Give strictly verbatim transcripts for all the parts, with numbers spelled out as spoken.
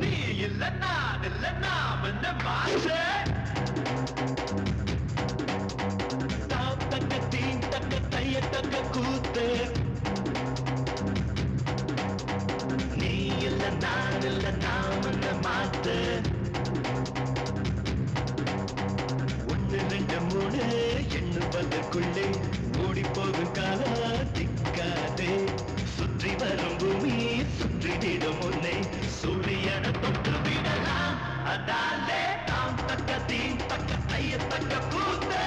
நீ இல்லன்னா இல்லன்னா என்ன மாசே தக்க தீன் தக்க தைய தக்க கூத்து நீ இல்ல நான் இல்ல நாம் என்ன மாத்து ஒன்று ரெண்டு மூணு எண்ணுவதற்குள்ளே ஓடி போகும் காலம் திக்காதே சுற்றி வரும் பூமி சுற்றிடும் முன்னே சூரியனை தொட்டு விடலாம் அதாலே தாம் தக்க தீன் தக்க தைய தக்க கூத்து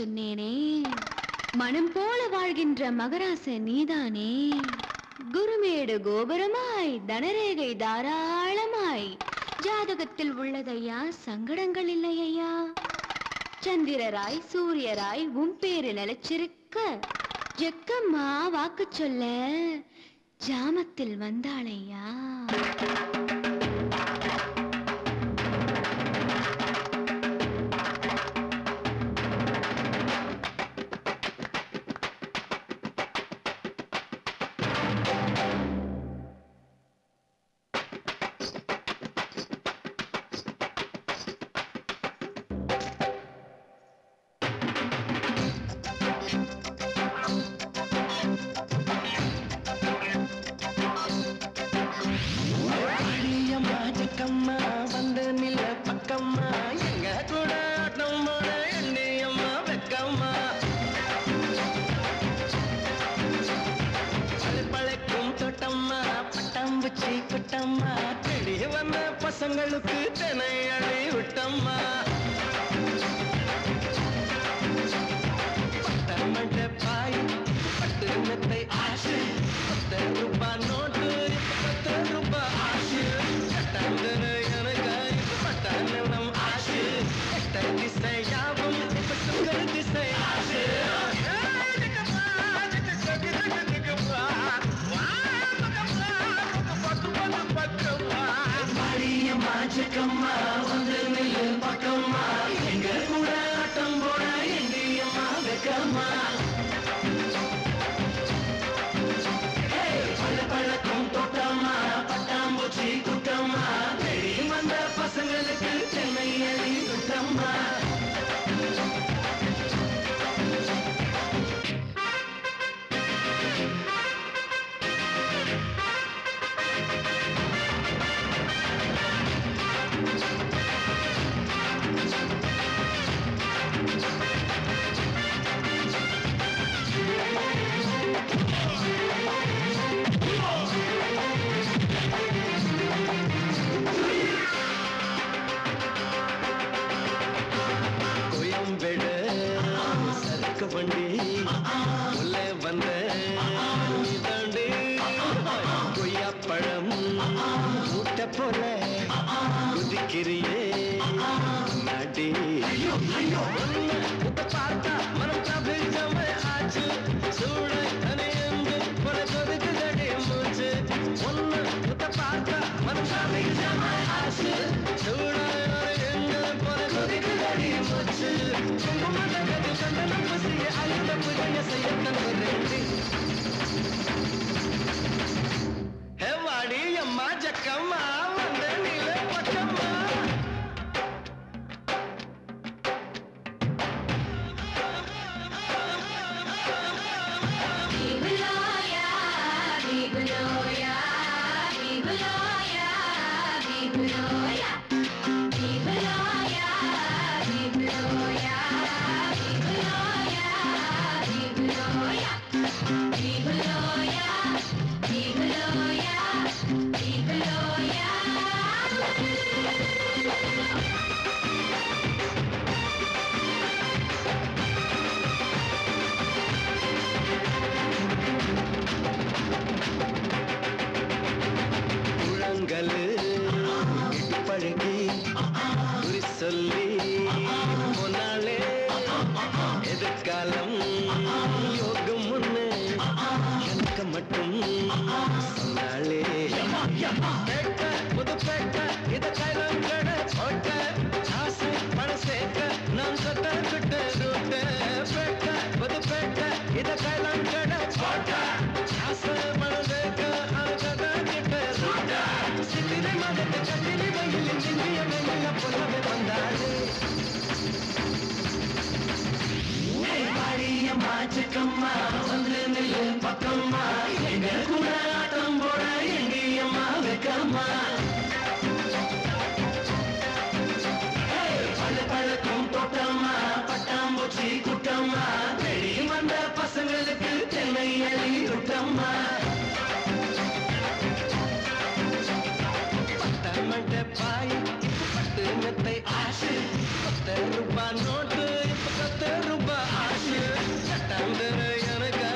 சொன்னேனே மனம் போல வாழ்கின்ற மகராச நீதானே குருமேடு கோபுரமாய் தனரேகை தாராளமாய் ஜாதகத்தில் உள்ளதையா சங்கடங்கள் இல்லையா சந்திரராய் சூரியராய் உன் பேரு நிலைச்சிருக்க ஜக்கம்மா வாக்கு சொல்ல ஜாமத்தில் வந்தாளையா விட்டம்மா, பெரிய வந்த பசங்களுக்கு தெனை அழி விட்டம்மா. பட்டமட்ட பாய் பட்டு மெத்தை ஆசு, பத்து ரூபா நோட்டு பத்து ரூபா ஆசு, கட்டாந்தன எனக்காய் பட்டாந்தனம் ஆசு, கட்ட திசை யாவும் சுக்கர திசை ஆசு. மாச்சுக்கம்மா வந்து நில்லு பக்கம்மா, எங்க கூட ஆட்டம் போட எங்கேயம்மா வைக்கம்மா. பல பழக்கம் தொட்டம்மா, பட்டாம்பூச்சி குட்டம்மா, வெளியே வந்த பசங்களுக்கு சென்னை அணி விட்டம்மா. வண்டி உள்ளே வந்த தாண்டி கொய்யா பழம் ஊட்ட போல குதிக்கிறியே நாட்டி, பார்த்தா மனம் தவிர்க்காம ஆச்சு சூழ அணையந்து உன சொதுக்கு தடை மூச்சு. ஒன்னு பார்த்தா மனம் தவிர்க்காம ஆச்சு சூழ அணையந்து உன சொதுக்கு தடை மூச்சு. சந்தனம் பசிய அழுத்த புதிய செய்யத்தன் வரேண்டி ஹெவாடி அம்மா ஜக்கம்மா வந்த நீல பக்கம்மா. சொல்லி போனாலே எதிர்காலம் யோகம் ஒண்ணு எனக்கு மட்டும் சொன்னாலே. புது பேட்ட இதை கைலம் கட போட்ட ஆசை பணம் சேர்க்க நான் சொட்ட சுட்ட ரூட்ட பேட்ட. புது பேட்ட இதை கைலம் கட போட்ட ஆசை பணம் சேர்க்க நான் சொட்ட சுட்ட ரூட்ட சித்திரை மதத்தை கத்திரி வயலில் சிந்திய மேல பொண்ணு மாச்சுக்கம்மா வந்து நில்லு பக்கம்மா, எங்க கூட ஆட்டம் போட எங்கேயம்மா வைக்கம்மா. பல பழக்கம் தொட்டம்மா, பட்டாம்பூச்சி குட்டம்மா, வெளியே வந்த பசங்களுக்கு தென்னை அணி விட்டம்மா. பட்டமட்ட பாய் பட்டு மெத்தை ஆசு, பத்து ரூபா நோட்டு பத்து ரூபா ஆசு, கட்டாந்தன எனக்கு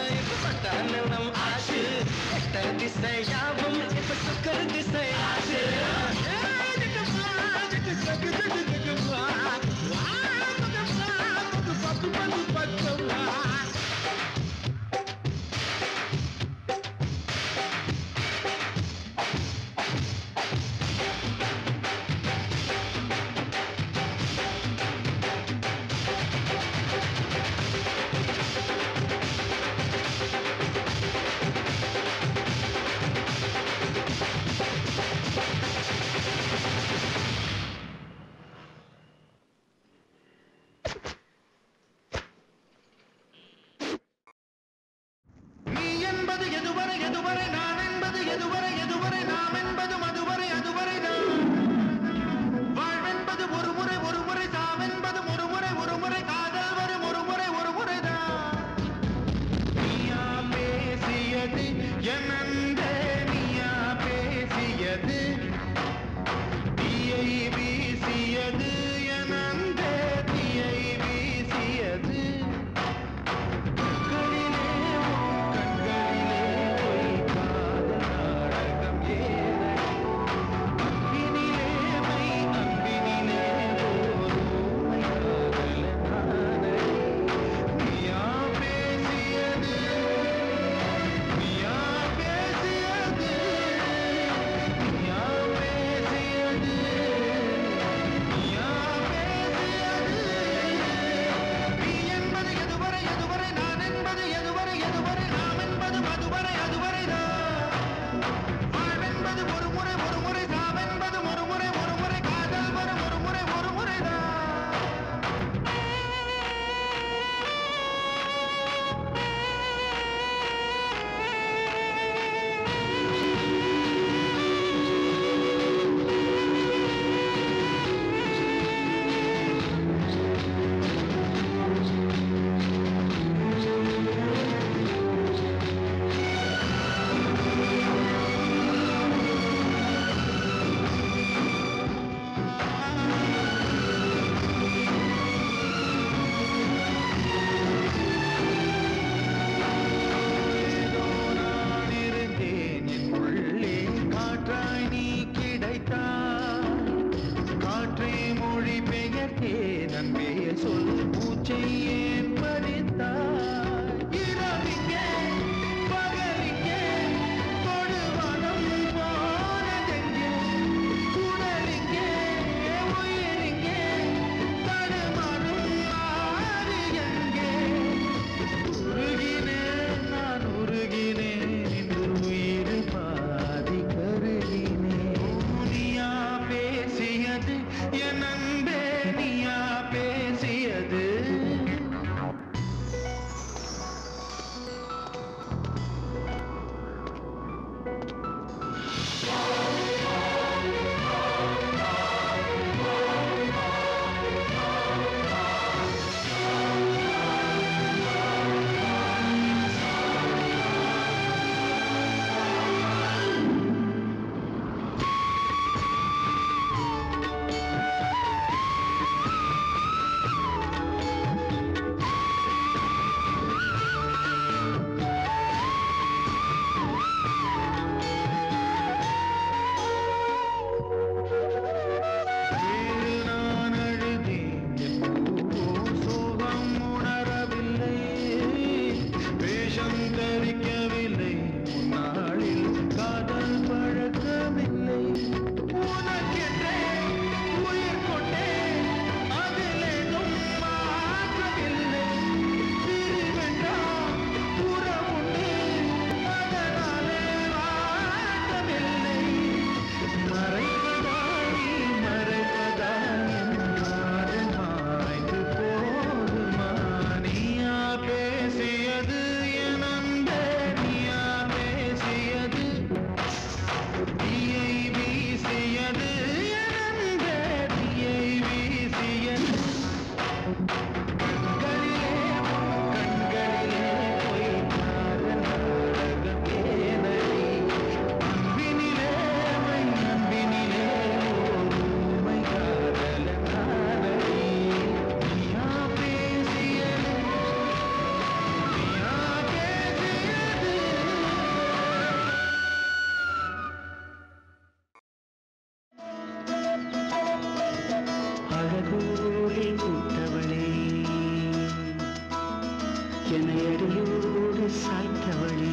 ஜனையடியோடு சாய்த்தவளே,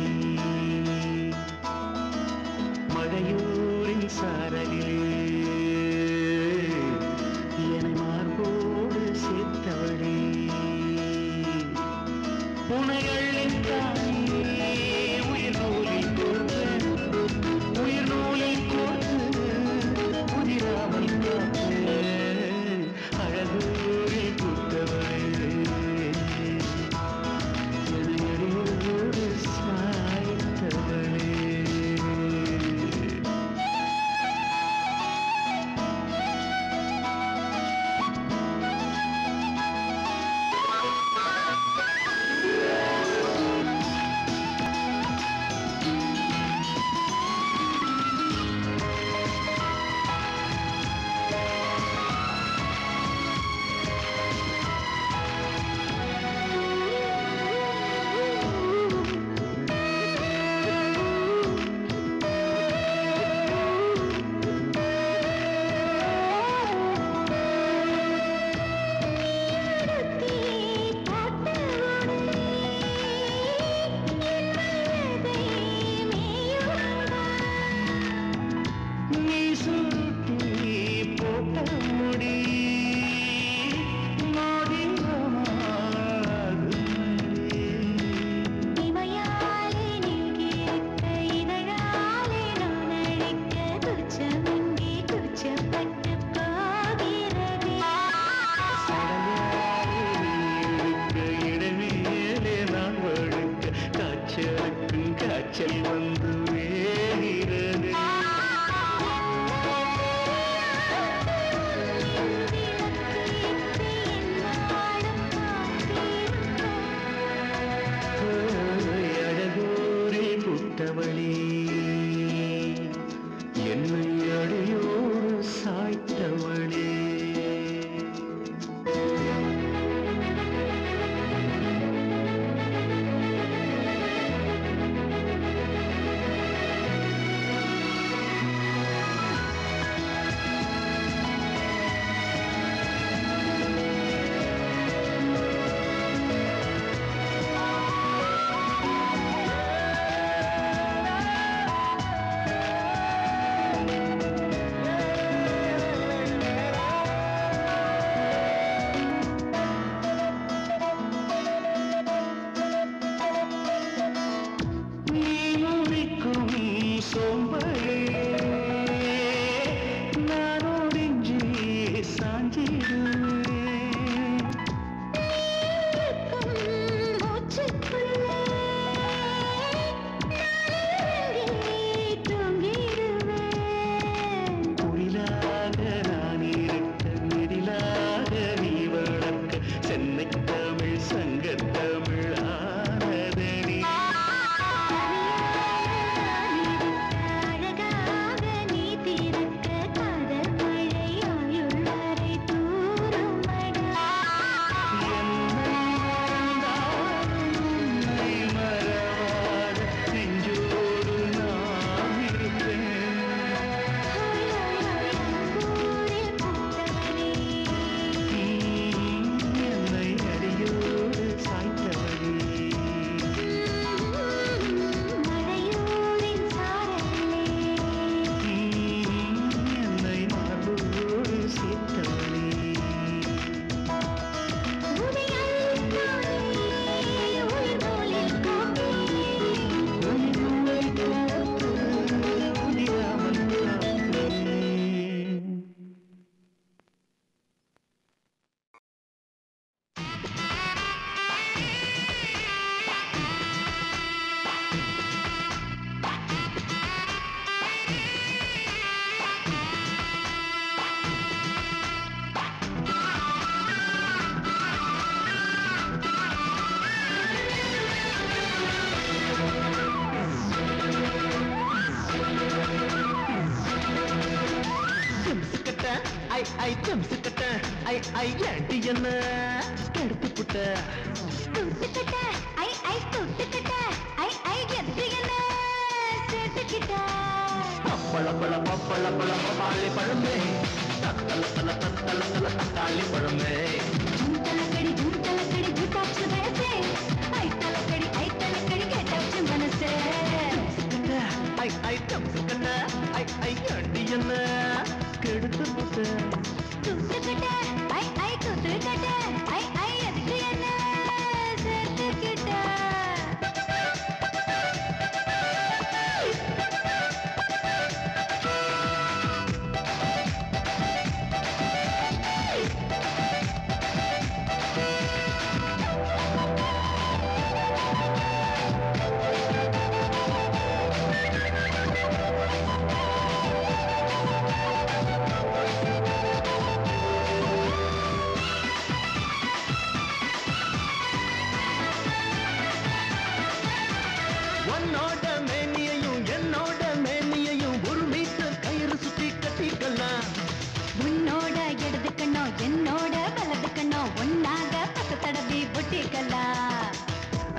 மழையூரின் சாரலிலே என்னை மார்போடு சேர்த்தவளே, புனையளித்தாயே உயிர் நூலை கோர்த்து உயிர் நூலை கோர்த்து புதிராமல் அழகூரில் கூட்டவளே.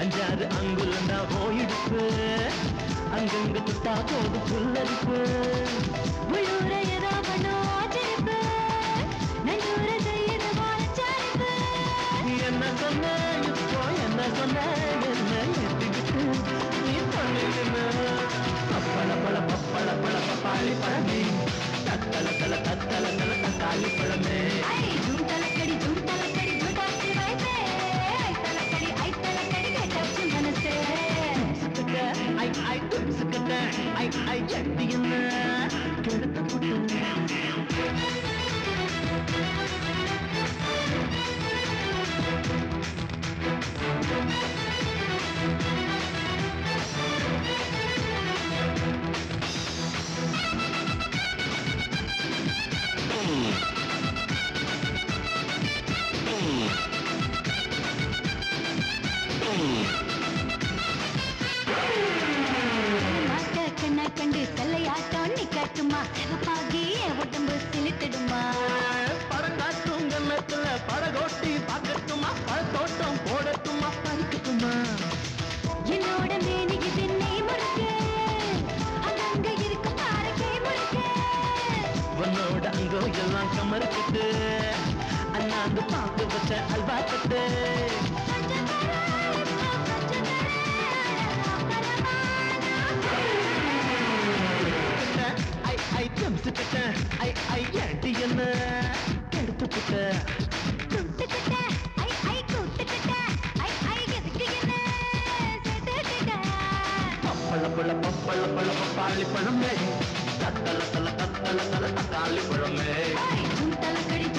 அஞ்சாறு அங்குலந்தா போயிடுப்பு, அங்கங்கு துட்டா போது புல்லரிப்பு. உள்ளூர எதா பண்ணு ஆச்சிருப்பு, நல்லூர செய்யத போலச்சாரிப்பு. என்ன சொன்ன இப்போ என்ன சொன்ன என்ன எத்திவிட்டு நீ பண்ணிருமே. பப்பள பல பப்பள பல பப்பாளி பழமே, தத்தல தல தத்தல தல தக்காளி பழமே. ஜூட்டலக்கடி ஜூட்டலக்கடி ஜூட்டாச்சி வைப்பே, ஐ ஐ சக்தி என்ன கெடுத்த கூட்டம். அண்ணாந்து பாக்கு வச்ச அல்வா கட்டு, ஐ ஐ கம்சு கட்ட, ஐ ஐ ஏட்டி என்ன கெடுத்து கிட்ட. பப்பள பழ பப்பள பழ பப்பாளி பழமே, தத்தல தல தத்தல தல தக்காளி பழமே.